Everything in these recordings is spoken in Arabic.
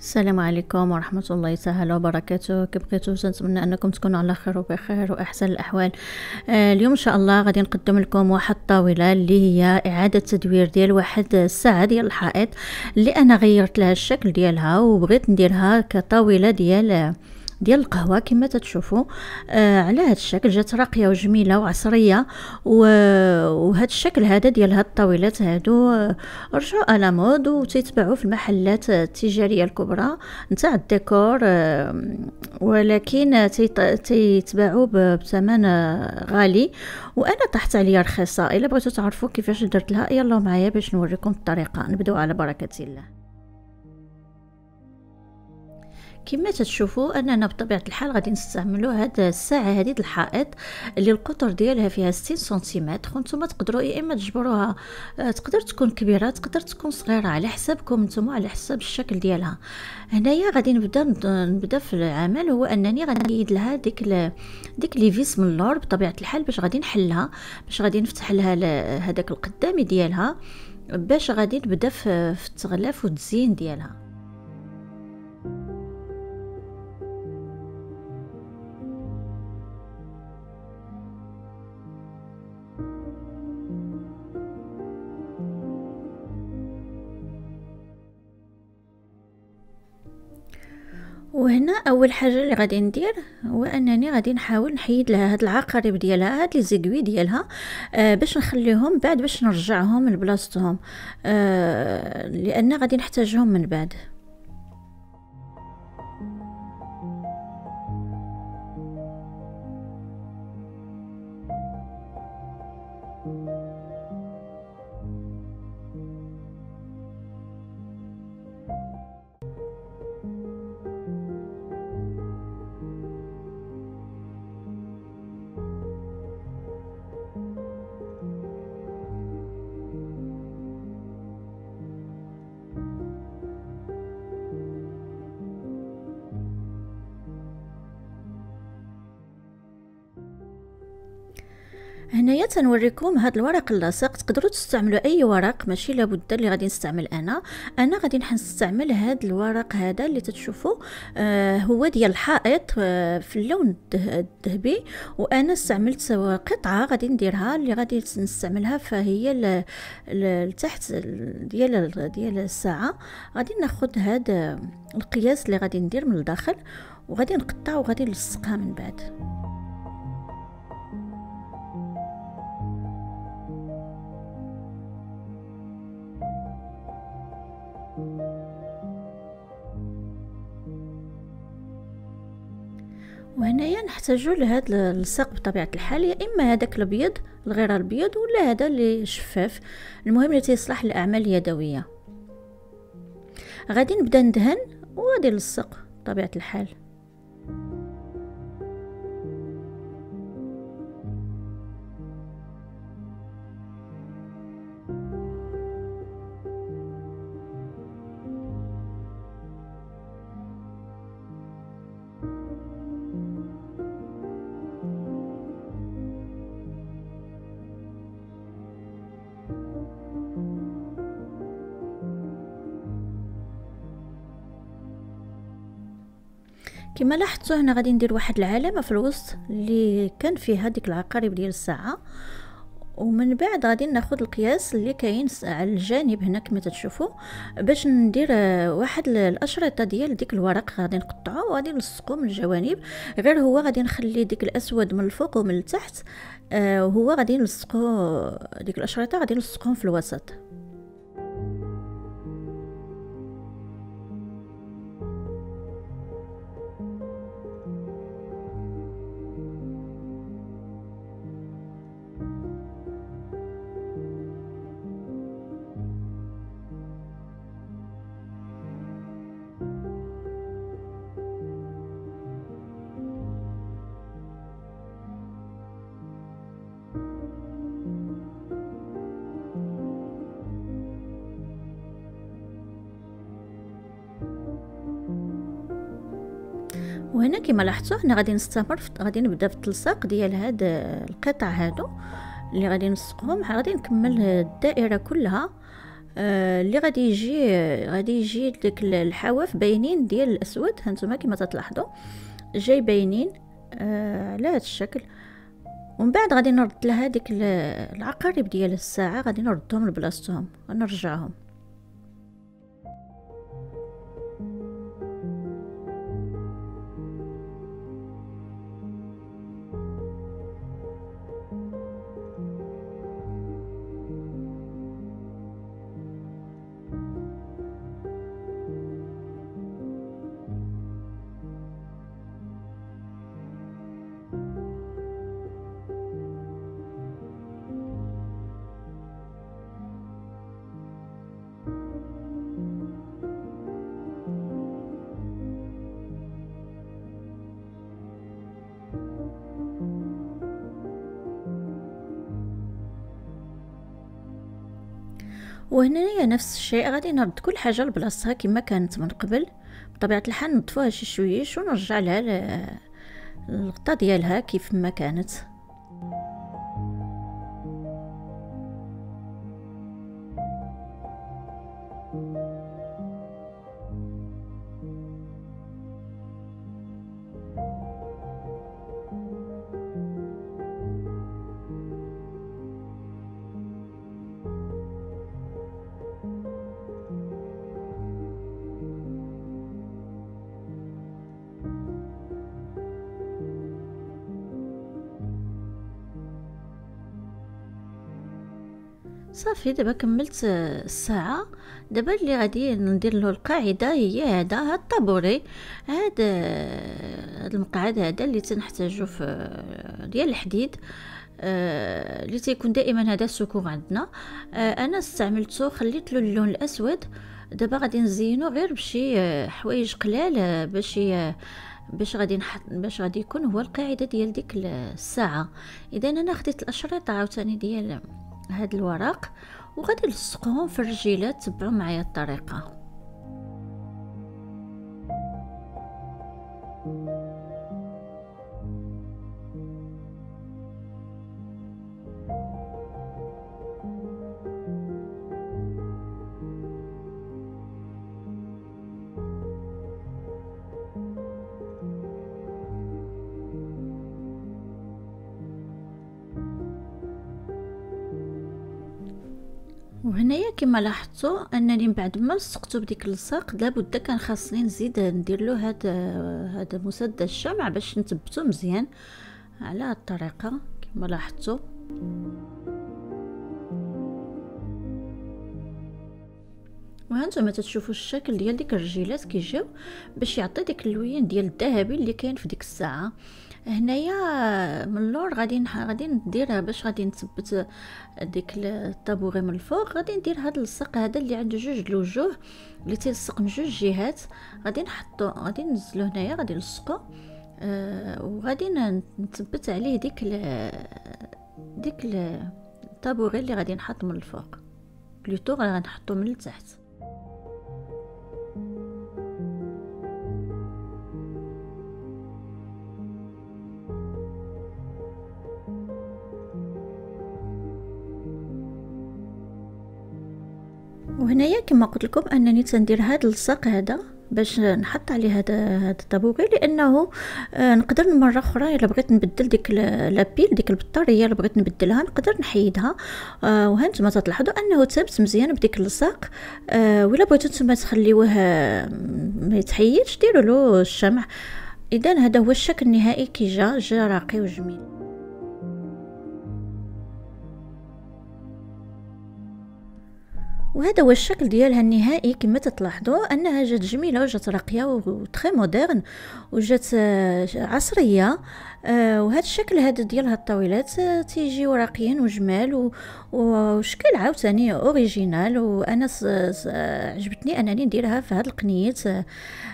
السلام عليكم ورحمه الله تعالى وبركاته. كي بقيتو نتمنى انكم تكونوا على خير وبخير واحسن الاحوال. اليوم ان شاء الله غادي نقدم لكم واحد الطاوله اللي هي اعاده تدوير ديال واحد الساعه ديال الحائط اللي انا غيرت لها الشكل ديالها وبغيت نديرها كطاوله ديال القهوه كما تتشوفوا. على هذا الشكل جات راقيه وجميله وعصريه، وهذا الشكل هذا ديال هاد الطاولات هادو رجعوا على مود وتيتباعوا في المحلات التجاريه الكبرى نتاع الديكور، ولكن تيتباعوا بثمن غالي وانا طحت عليا رخيصه. الا بغيتوا تعرفوا كيفاش درت لها يلا معايا باش نوريكم الطريقه. نبداو على بركه الله. كما تشوفوا اننا بطبيعه الحال غادي نستعملوا هاد الساعه هذه الحائط اللي القطر ديالها فيها 60 سنتيمتر، وانتم تقدروا يا اما تجبروها، تقدر تكون كبيره تقدر تكون صغيره على حسابكم نتوما على حساب الشكل ديالها. هنايا غادي نبدا في العمل هو انني غادي نيد لها ديك لي فيس من اللور بطبيعه الحال باش غادي نحلها، باش غادي نفتح لها هذاك القدامي ديالها باش غادي نبدا في التغلاف والتزيين ديالها. وهنا اول حاجه اللي غادي ندير هو انني غادي نحاول نحيد لها هاد العقارب ديالها، هاد لي زيغوي ديالها باش نخليهم بعد باش نرجعهم لبلاصتهم، لان غادي نحتاجهم من بعد. هنايا تنوريكم هاد الورق اللاصق، تقدروا تستعملوا اي ورق ماشي لابد اللي غادي نستعمل انا غادي نستعمل هاد الورق هذا اللي تتشوفوا هو ديال الحائط في اللون الذهبي، وانا استعملت قطعه غادي نديرها اللي غادي نستعملها فهي لتحت ديال الساعه. غادي ناخذ هاد القياس اللي غادي ندير من الداخل وغادي نقطع وغادي نلصقها من بعد. وهنايا نحتاجو لهاد اللصق بطبيعه الحال، يا اما هذاك الابيض الغير الابيض ولا هذا اللي شفاف، المهم اللي تيصلح للاعمال اليدويه. غادي نبدا ندهن وغادي نلصق بطبيعه الحال. كما لاحظتوا هنا غادي ندير واحد العلامه في الوسط اللي كان فيها ديك العقارب ديال الساعه، ومن بعد غادي ناخذ القياس اللي كاين على الجانب هنا كما تشوفوا باش ندير واحد الاشرطه ديال ديك الورق. غادي نقطعه وغادي نلصقو من الجوانب، غير هو غادي نخلي ديك الاسود من الفوق ومن التحت، هو غادي نلصقو ديك الاشرطه غادي نلصقهم في الوسط. وهنا كما لاحظتوا هنا غادي نستمر، غادي نبدا بالتلصيق ديال هاد القطع هادو اللي غادي نلصقهم، غادي نكمل الدائره كلها اللي غادي يجي داك الحواف باينين ديال الاسود، هانتوما كما تلاحظوا جاي باينين على هذا الشكل. ومن بعد غادي نرد لها ديك العقارب ديال الساعه، غادي نردهم لبلاصتهم ونرجعهم. وهنايا نفس الشيء، غادي نرد كل حاجه لبلاصتها كما كانت من قبل. بطبيعه الحال نضفوها شي شويش ونرجع لها الغطاء ديالها كيف ما كانت. صافي دابا كملت الساعه. دابا اللي غادي ندير له القاعده هي هذا الطابوري، هذا المقعد هذا اللي تنحتاجو في ديال الحديد، اللي تيكون دائما هذا السكوك عندنا. انا استعملته، خليت له اللون الاسود. دابا غادي نزينو غير بشي حوايج قلال باش غادي يكون هو القاعده ديال ديك الساعه. اذا انا خديت الاشرطه عاوتاني ديال هاد الورق وغادي نلصقهم في الرجيلات. تبعوا معايا الطريقه. وهنايا كما لاحظتوا انني من بعد ما لصقته بديك اللصاق لابد كان خاصني نزيد ندير له هذا مسدس الشمع باش نثبته مزيان على هذه الطريقه كما لاحظتوا. وهانتوما تشوفوا الشكل ديال ديك الرجيلات كيجيو باش يعطي ديك اللوين ديال الذهبي اللي كاين في ديك الساعه. هنايا من اللور غادي نديرها باش غادي نثبت ديك الطابوغي من الفوق. غادي ندير هذا اللصق هذا اللي عنده جوج الوجوه اللي تيلصق من جوج جهات. غادي نحطو غادي ننزلو هنايا غادي نلصقو وغادي نثبت عليه ديك الطابوغي اللي غادي نحط من الفوق، بلوتو غنحطو من التحت. وهنايا كما قلت لكم انني تندير هذا اللصق هذا باش نحط عليه هذا الطابوغي، لانه نقدر مره اخرى الا بغيت نبدل ديك لابيل ديك البطاريه اللي بغيت نبدلها نقدر نحيدها. وهانتوما تلاحظوا انه ثابت مزيان بديك اللصاق. ولا بغيتو نتوما تخليوه ما يتحيدش ديروا له الشمع. اذا هذا هو الشكل النهائي كيجا راقي وجميل. وهذا هو الشكل ديالها النهائي كما تلاحظوا انها جات جميله وجات راقيه وتري مودرن وجات عصريه. وهذا الشكل هذا ديال هاد الطاولات تيجيو راقيين وجمال وشكل عاوتاني اوريجينال. وانا عجبتني انني نديرها في هاد القنيات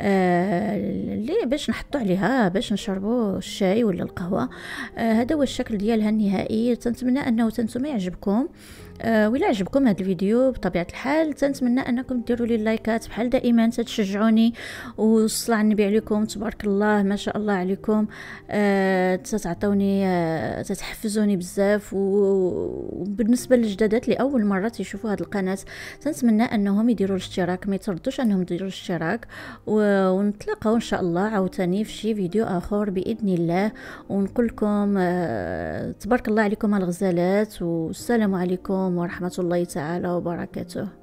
اللي باش نحطو عليها باش نشربوا الشاي ولا القهوه. هذا هو الشكل ديالها النهائي. تنتمنى انه تنتم يعجبكم. وإلا عجبكم هذا الفيديو بطبيعة الحال تنتمنى انكم ديروا لي لايكات بحال دائما تشجعوني، والصلاة على النبي عليكم، تبارك الله ما شاء الله عليكم، تتعطوني تتحفزوني بزاف. وبالنسبة للجدادات لأول مرة تيشوفوا هذه القناة تنتمنى انهم يديروا الاشتراك، ما يتردوش انهم يديروا الاشتراك، ونتلاقاو ان شاء الله عاوتاني في شي فيديو اخر بإذن الله. ونقول لكم تبارك الله عليكم الغزالات، والسلام عليكم ورحمة الله تعالى وبركاته.